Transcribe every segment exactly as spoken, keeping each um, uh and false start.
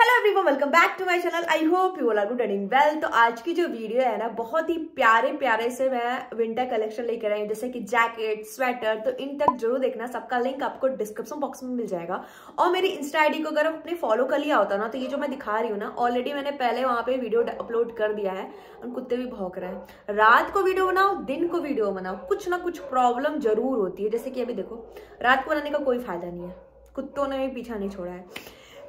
Hello everyone, welcome back to my channel. I hope you all are good and well. तो आज की जो video है ना, बहुत ही प्यारे प्यारे से मैं विंटर कलेक्शन लेकर आई हूँ, जैसे कि जैकेट, स्वेटर। तो इन तक जरूर देखना, सबका लिंक आपको डिस्क्रिप्शन बॉक्स में मिल जाएगा। और मेरी इंस्टा आईडी को अगर आपने फॉलो कर लिया होता ना, तो ये जो मैं दिखा रही हूँ ना, ऑलरेडी मैंने पहले वहाँ पे वीडियो अपलोड कर दिया है। और कुत्ते भी भौंक रहे हैं। रात को वीडियो बनाओ, दिन को वीडियो बनाओ, कुछ ना कुछ प्रॉब्लम जरूर होती है। जैसे कि अभी देखो, रात को बनाने का कोई फायदा नहीं है, कुत्तों ने भी पीछा नहीं छोड़ा है।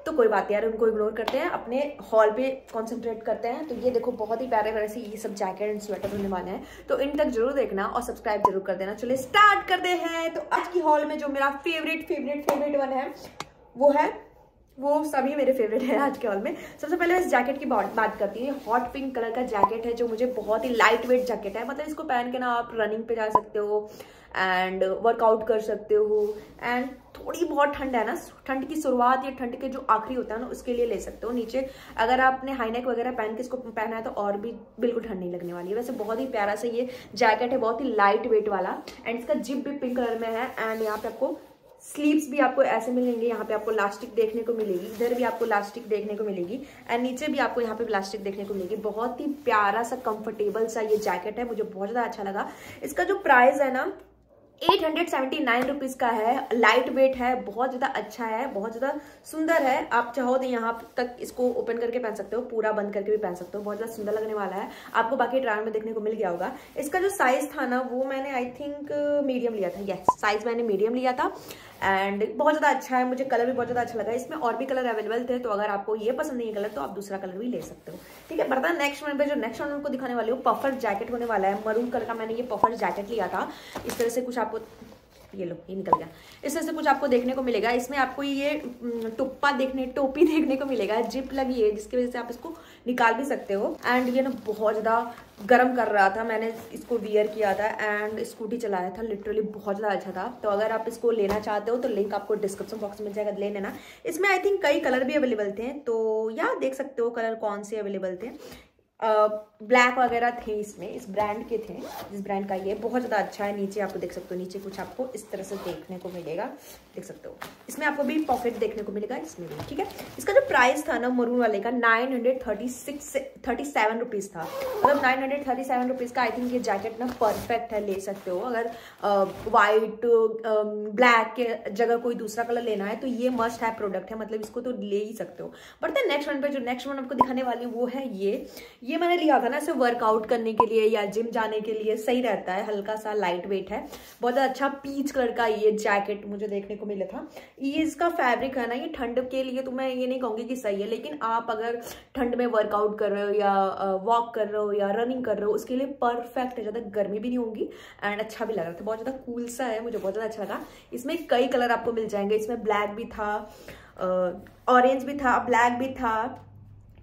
तो कोई बात यार, उनको इग्नोर करते हैं, अपने हॉल पे कॉन्सेंट्रेट करते हैं। तो ये देखो, बहुत ही प्यारे प्यारे से ये सब जैकेट एंड स्वेटर होने वाले हैं। तो इन तक जरूर देखना और सब्सक्राइब जरूर कर देना। चलिए स्टार्ट करते हैं। तो आज की हॉल में जो मेरा फेवरेट फेवरेट फेवरेट वन है वो है, वो सभी मेरे फेवरेट है आज के हॉल में। सबसे पहले इस जैकेट की बात करती है। हॉट पिंक कलर का जैकेट है, जो मुझे बहुत ही लाइट वेट जैकेट है। मतलब इसको पहन के ना आप रनिंग पे जा सकते हो एंड वर्कआउट कर सकते हो। एंड थोड़ी बहुत ठंड है ना, ठंड की शुरुआत या ठंड के जो आखिरी होता है ना, उसके लिए ले सकते हो। नीचे अगर आपने हाईनेक वगैरह पहन के इसको पहना है तो और भी बिल्कुल ठंड नहीं लगने वाली है। वैसे बहुत ही प्यारा सा ये जैकेट है, बहुत ही लाइट वेट वाला। एंड इसका जिप भी पिंक कलर में है। एंड यहाँ पे आपको स्लीव्स भी आपको ऐसे मिलेंगे। यहाँ पे आपको लास्टिक देखने को मिलेगी, इधर भी आपको लास्टिक देखने को मिलेगी एंड नीचे भी आपको यहाँ पे प्लास्टिक देखने को मिलेगी। बहुत ही प्यारा सा कंफर्टेबल सा ये जैकेट है, मुझे बहुत ज़्यादा अच्छा लगा। इसका जो प्राइस है ना, eight hundred seventy nine rupees का है। लाइट वेट है, बहुत ज़्यादा अच्छा है, बहुत ज़्यादा सुंदर है। आप चाहो तो यहाँ तक इसको ओपन करके पहन सकते हो, पूरा बंद करके भी पहन सकते हो। बहुत ज़्यादा सुंदर लगने वाला है। आपको बाकी ट्रायल में देखने को मिल गया होगा। इसका जो साइज़ था ना, वो मैंने आई थिंक मीडियम लिया था। यस, साइज़ मैंने मीडियम लिया था। एंड बहुत ज़्यादा अच्छा है, मुझे कलर भी बहुत ज़्यादा अच्छा लगा। इसमें और भी कलर अवेलेबल थे, तो अगर आपको ये पसंद नहीं है कलर, तो आप दूसरा कलर भी ले सकते हो। ठीक है, बता नेक्स्ट वन पे जो नेक्स्ट वन को दिखाने वाली हूँ, पफर जैकेट होने वाला है। मरून कलर का मैंने ये पफर जैकेट लिया था। इस तरह से कुछ आपको, ये लो ये निकल गया, इस तरह से कुछ आपको देखने को मिलेगा। इसमें आपको ये टोपा देखने टोपी देखने को मिलेगा। जिप लगी है, जिसकी वजह से आप इसको निकाल भी सकते हो। एंड ये ना बहुत ज़्यादा गर्म कर रहा था, मैंने इसको वियर किया था एंड स्कूटी चलाया था। लिटरली बहुत ज़्यादा अच्छा था। तो अगर आप इसको लेना चाहते हो तो लिंक आपको डिस्क्रिप्शन बॉक्स में मिल जाएगा, ले लेना। इसमें आई थिंक कई कलर भी अवेलेबल थे, तो या देख सकते हो कलर कौन से अवेलेबल थे। ब्लैक uh, वगैरह थे इसमें, इस ब्रांड के थे, जिस ब्रांड का ये बहुत ज़्यादा अच्छा है। नीचे आपको देख सकते हो, नीचे कुछ आपको इस तरह से देखने को मिलेगा, देख सकते हो। इसमें आपको भी पॉकेट देखने को मिलेगा, इसमें भी। ठीक है, इसका जो प्राइस था ना मरून वाले का, nine hundred thirty six thirty seven rupees था। मतलब nine hundred thirty seven rupees का आई थिंक ये जैकेट ना परफेक्ट है, ले सकते हो। अगर वाइट ब्लैक के जगह कोई दूसरा कलर लेना है तो ये मस्ट है प्रोडक्ट है, मतलब इसको तो ले ही सकते हो। बट द नेक्स्ट वन पे जो नेक्स्ट वन आपको दिखाने वाली है वो है ये ये मैंने लिया था ना, इसे वर्कआउट करने के लिए या जिम जाने के लिए सही रहता है। हल्का सा लाइट वेट है, बहुत अच्छा पीच कलर का ये जैकेट मुझे देखने को मिला था। ये इसका फैब्रिक है ना, ये ठंड के लिए तो मैं ये नहीं कहूँगी कि सही है, लेकिन आप अगर ठंड में वर्कआउट कर रहे हो या वॉक कर रहे हो या रनिंग कर रहे हो, उसके लिए परफेक्ट है। ज़्यादा गर्मी भी नहीं होगी एंड अच्छा भी लग रहा था, बहुत ज़्यादा कूल सा है, मुझे बहुत ज़्यादा अच्छा लगा। इसमें कई कलर आपको मिल जाएंगे। इसमें ब्लैक भी था, ऑरेंज भी था, ब्लैक भी था,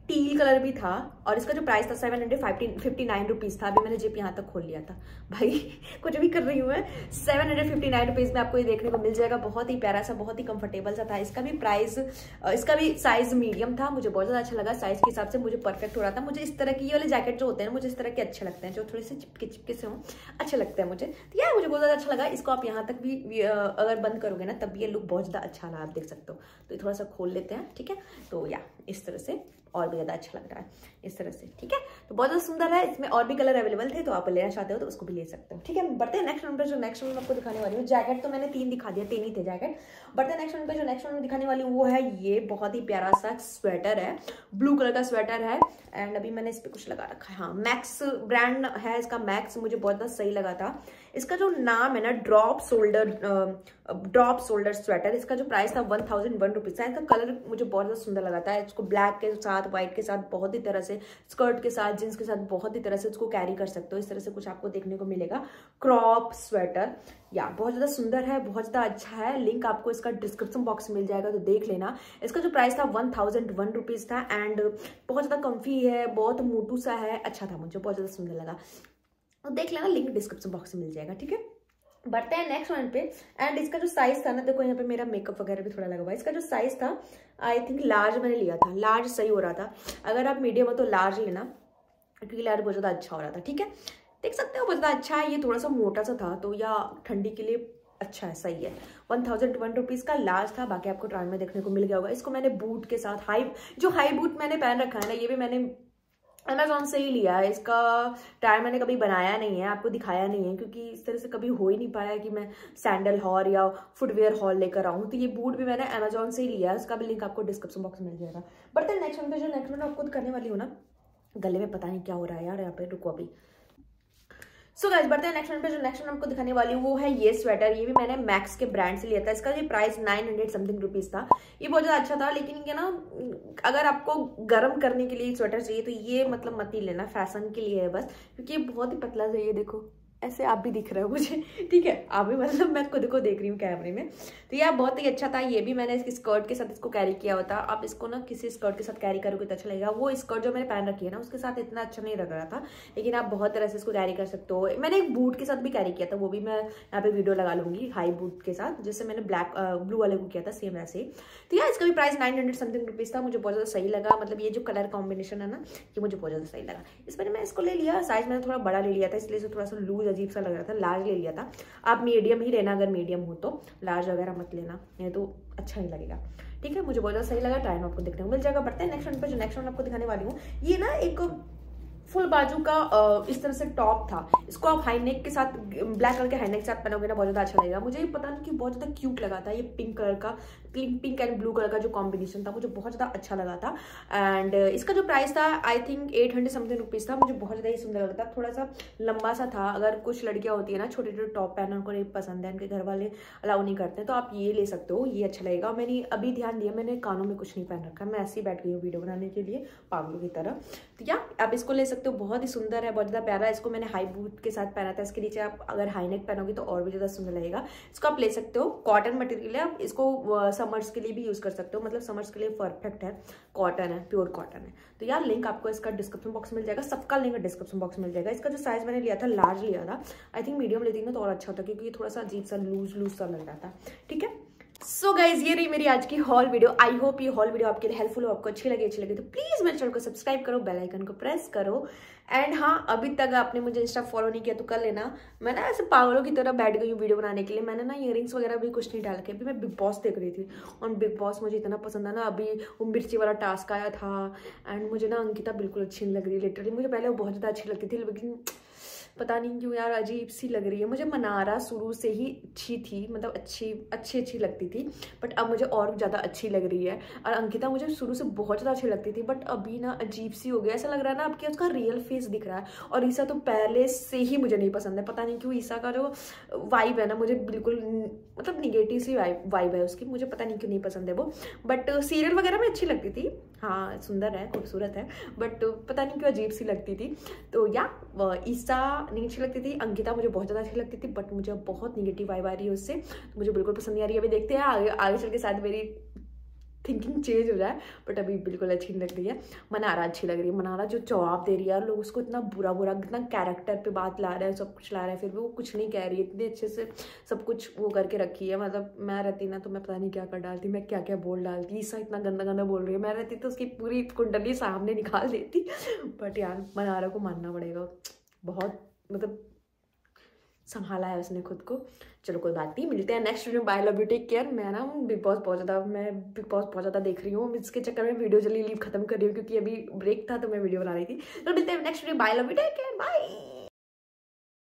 टील कलर भी था। और इसका जो प्राइस था seven hundred fifty fifty nine rupees था। अभी मैंने जिप यहाँ तक खोल लिया था, भाई कुछ भी कर रही हूँ मैं। Seven hundred fifty nine rupees में आपको ये देखने को मिल जाएगा। बहुत ही प्यारा सा, बहुत ही कंफर्टेबल सा था। इसका भी प्राइस, इसका भी साइज़ मीडियम था, मुझे बहुत ज़्यादा अच्छा लगा। साइज़ के हिसाब से मुझे परफेक्ट हो रहा था। मुझे इस तरह की ये वाले जैकेट जो होते हैं, मुझे इस तरह के अच्छे लगते हैं, जो थोड़े से चिपके चिपके से हों, अच्छे लगते हैं मुझे। तो यार मुझे बहुत ज़्यादा अच्छा लगा। इसको आप यहाँ तक भी अगर बंद करोगे ना, तब ये लुक बहुत ज़्यादा अच्छा रहा, आप देख सकते हो। तो थोड़ा सा खोल लेते हैं, ठीक है। तो या इस तरह से और भी ज़्यादा अच्छा लग रहा है, इस तरह से। ठीक है, तो बहुत ज़्यादा सुंदर है। इसमें और भी कलर अवेलेबल थे, तो आप लेना चाहते हो तो उसको भी ले सकते हो। ठीक है, बढ़ते हैं नेक्स्ट वन पर जो नेक्स्ट वन आपको दिखाने वाली हूँ। जैकेट तो मैंने तीन दिखा दिया, तीन ही थे जैकेट। बढ़ते हैं नेक्स्ट वन पर जो नेक्स्ट वन दिखाने वाली हूँ वो है ये बहुत ही प्यारा सा स्वेटर है, ब्लू कलर का स्वेटर है। एंड अभी मैंने इस पर कुछ लगा रखा है, हाँ मैक्स ब्रांड है इसका, मैक्स, मुझे बहुत ज़्यादा सही लगा था। इसका जो नाम है ना, drop shoulder drop shoulder sweater. इसका जो प्राइस था वन थाउजेंड वन रुपीज़ था। इसका कलर मुझे बहुत ज़्यादा सुंदर लगा था। इसको ब्लैक के साथ, व्हाइट के साथ, बहुत ही तरह से स्कर्ट के साथ, जींस के साथ, बहुत ही तरह से उसको कैरी कर सकते हो। इस तरह से कुछ आपको देखने को मिलेगा, क्रॉप स्वेटर। या बहुत ज़्यादा सुंदर है, बहुत ज़्यादा अच्छा है। लिंक आपको इसका डिस्क्रिप्शन बॉक्स में मिल जाएगा, तो देख लेना। इसका जो प्राइस था वन थाउजेंड वन रुपीज़ था। एंड बहुत ज़्यादा कम्फी है, बहुत मोटू सा है, अच्छा था, मुझे बहुत ज़्यादा सुंदर लगा। तो देख लेना, लिंक डिस्क्रिप्शन बॉक्स में मिल जाएगा, ठीक है। बढ़ते हैं नेक्स्ट वन पे। एंड इसका जो साइज़ था ना, देखो यहाँ पे मेरा मेकअप वगैरह भी थोड़ा लगा हुआ है। इसका जो साइज़ था आई थिंक लार्ज मैंने लिया था, लार्ज सही हो रहा था। अगर आप मीडियम हो तो लार्ज लेना, क्योंकि लार्ज बहुत ज़्यादा अच्छा हो रहा था। ठीक है, देख सकते हो बहुत ज़्यादा अच्छा है। ये थोड़ा सा मोटा सा था, तो या ठंडी के लिए अच्छा है, सही है। वन थाउजेंड वन रुपीज़ का लार्ज था, बाकी आपको ट्रायल में देखने को मिल गया होगा। इसको मैंने बूट के साथ, हाई जो हाई बूट मैंने पहन रखा है ना, ये भी मैंने अमेजोन से ही लिया है। इसका ट्रायल मैंने कभी बनाया नहीं है, आपको दिखाया नहीं है, क्योंकि इस तरह से कभी हो ही नहीं पाया कि मैं सैंडल हॉल या फुटवेयर हॉल लेकर आऊँ। तो ये बूट भी मैंने अमेजोन से ही लिया है, उसका भी लिंक आपको डिस्क्रिप्शन बॉक्स में मिल जाएगा। बट देन नेक्स्ट वन पे जो नेक्स्ट वन आपको करने वाली हूँ ना, गले में पता नहीं क्या हो रहा है यार यहाँ पे, रुको अभी। सो गाइस बढ़ते हैं नेक्स्ट वन पे। जो नेक्स्ट वन आपको दिखाने वाली हूँ वो है ये स्वेटर। ये भी मैंने मैक्स के ब्रांड से लिया था। इसका जो price nine hundred something rupees था। ये बहुत ज़्यादा अच्छा था, लेकिन ये ना अगर आपको गर्म करने के लिए स्वेटर चाहिए तो ये मतलब मत ही लेना, फैशन के लिए है बस, क्योंकि ये बहुत ही पतला चाहिए। देखो ऐसे आप भी दिख रहे हो मुझे, ठीक है, आप भी, मतलब मैं खुद को देख रही हूँ कैमरे में। तो यह बहुत ही अच्छा था। ये भी मैंने इसकी स्कर्ट के साथ इसको कैरी किया होता। आप इसको ना किसी स्कर्ट के साथ कैरी करोगे तो अच्छा लगेगा। वो स्कर्ट जो मैंने पहन रखी है ना उसके साथ इतना अच्छा नहीं लग रहा था, लेकिन आप बहुत तरह से इसको कैरी कर सकते हो। मैंने एक बूट के साथ भी कैरी किया था, वो भी मैं यहाँ पे वीडियो लगा लूँगी, हाई बूट के साथ, जिससे मैंने ब्लैक ब्लू वाले को किया था सेम ऐसे ही। तो यार इसका भी price nine hundred something rupees था। मुझे बहुत ज़्यादा सही लगा, मतलब ये जो कलर कॉम्बिनेशन है ना ये मुझे बहुत ज़्यादा सही लगा। इस पर मैं इसको ले लिया। साइज़ मैंने थोड़ा बड़ा ले लिया था, इसलिए थोड़ा सा लूज अजीब सा लग रहा था। लार्ज ले लिया था। आप मीडियम ही लेना, अगर मीडियम हो तो, लार्ज वगैरह मत लेना, नहीं तो अच्छा नहीं लगेगा। ठीक है, मुझे बहुत ज़्यादा सही लगा। ट्रायल में आपको देखने को मिल जाएगा। बढ़ते हैं नेक्स्ट वन पे। जो नेक्स्ट वन आपको दिखाने वाली हूँ ये ना एक फुल बाजू का इस तरह से टॉप था। इसको आप हाई नेक के साथ, ब्लैक कलर के हाई नेक के साथ पहनोगे ना बहुत ज़्यादा अच्छा लगेगा। मुझे ये पता नहीं कि बहुत ज़्यादा क्यूट लगा था। ये पिंक कलर का, पिंक एंड ब्लू कलर का जो कॉम्बिनेशन था मुझे बहुत ज़्यादा अच्छा लगा था। एंड इसका जो प्राइस था I think eight hundred something rupees था। मुझे बहुत ज़्यादा ही सुंदर लगा था। थोड़ा सा लंबा सा था। अगर कुछ लड़कियाँ होती है ना छोटे छोटे टॉप पहनना उनको नहीं पसंद है, उनके घर वाले अलाउ नहीं करते, तो आप ये ले सकते हो, ये अच्छा लगेगा। मैंने अभी ध्यान दिया, मैंने कानों में कुछ नहीं पहन रखा, मैं ऐसे ही बैठ गई हूँ वीडियो बनाने के लिए पागलों की तरह। तो या आप इसको ले, तो बहुत ही सुंदर है, बहुत ज़्यादा प्यारा है। इसको मैंने हाई बूट के साथ पहना था। इसके नीचे आप अगर हाई नेक पहनोगे तो और भी ज़्यादा सुंदर लगेगा। इसको आप ले सकते हो। कॉटन मटेरियल है, आप इसको समर्स के लिए भी यूज़ कर सकते हो, मतलब समर्स के लिए परफेक्ट है। कॉटन है, प्योर कॉटन है। तो यार लिंक आपको इसका डिस्क्रिप्शन बॉक्स मिल जाएगा, सबका लिंक डिस्क्रिप्शन बॉक्स मिल जाएगा। इसका जो साइज़ मैंने लिया था लार्ज लिया था। आई थिंक मीडियम लेती ना तो और अच्छा होता, क्योंकि ये थोड़ा सा अजीब सा लूज लूज सा लग रहा था। ठीक है, सो so गाइज ये रही मेरी आज की हॉल वीडियो। आई होप ये हॉल वीडियो आपके लिए हेल्पफुल हो, आपको अच्छी लगे। अच्छी लगे तो प्लीज़ मेरे चैनल को सब्सक्राइब करो, बेल आइकन को प्रेस करो। एंड हाँ, अभी तक आपने मुझे इंस्टा फॉलो नहीं किया तो कर लेना। मैं ना ऐसे पागलों की तरह बैठ गई हूँ वीडियो बनाने के लिए। मैंने ना ईयरिंग्स वगैरह भी कुछ नहीं डाल के, अभी मैं बिग बॉस देख रही थी। और बिग बॉस मुझे इतना पसंद था ना, अभी वो मिर्ची वाला टास्क आया था। एंड मुझे ना अंकिता बिल्कुल अच्छी नहीं लग रही, लिटरली। मुझे पहले वो बहुत ज़्यादा अच्छी लगती थी, लेकिन पता नहीं क्यों यार अजीब सी लग रही है। मुझे मनारा शुरू से ही अच्छी थी, मतलब अच्छी अच्छी अच्छी लगती थी, बट अब मुझे और ज़्यादा अच्छी लग रही है। और अंकिता मुझे शुरू से बहुत ज़्यादा अच्छी लगती थी, बट अभी ना अजीब सी हो गया। ऐसा लग रहा है ना आपकी उसका रियल फेस दिख रहा है। और ईसा तो पहले से ही मुझे नहीं पसंद है, पता नहीं क्यों। ईसा का जो वाइब है ना मुझे बिल्कुल, मतलब निगेटिव सी वाइब वाइब है उसकी, मुझे पता नहीं क्यों नहीं पसंद है वो। बट सीरियल वगैरह में अच्छी लगती थी, हाँ सुंदर है, खूबसूरत है, बट पता नहीं क्यों अजीब सी लगती थी। तो या ईसा नहीं अच्छी लगती थी, अंकिता मुझे बहुत ज़्यादा अच्छी लगती थी, बट मुझे बहुत निगेटिव वाइब आ रही है उससे, तो मुझे बिल्कुल पसंद नहीं आ रही है। अभी देखते हैं आगे आगे चल के साथ मेरी थिंकिंग चेंज हो जाए, बट अभी बिल्कुल अच्छी नहीं लग रही है। मनारा अच्छी लग रही है। मनारा जो जवाब दे रही है, लोग उसको इतना बुरा बुरा, इतना कैरेक्टर पे बात ला रहे हैं, सब कुछ ला रहे हैं, फिर भी वो कुछ नहीं कह रही है। इतने अच्छे से सब कुछ वो करके रखी है, मतलब मैं रहती ना तो मैं पता नहीं क्या कर डालती, मैं क्या क्या बोल डालती। ईसा इतना गंदा गंदा बोल रही है, मैं रहती तो उसकी पूरी कुंडली सामने निकाल देती। बट यार मनारा को मानना पड़ेगा, बहुत मतलब संभाला है उसने खुद को। चलो कोई बात नहीं, मिलते हैं नेक्स्ट वीडियो में। Bye, love you, take care. मैं ना बिग बॉस बहुत ज़्यादा मैं बिग बॉस बहुत ज़्यादा देख रही हूँ, इसके चक्कर में वीडियो जल्दी लीव खत्म कर रही हूँ, क्योंकि अभी ब्रेक था तो मैं वीडियो बना रही थी। तो मिलते हैं next video. Bye, love you, take care, bye.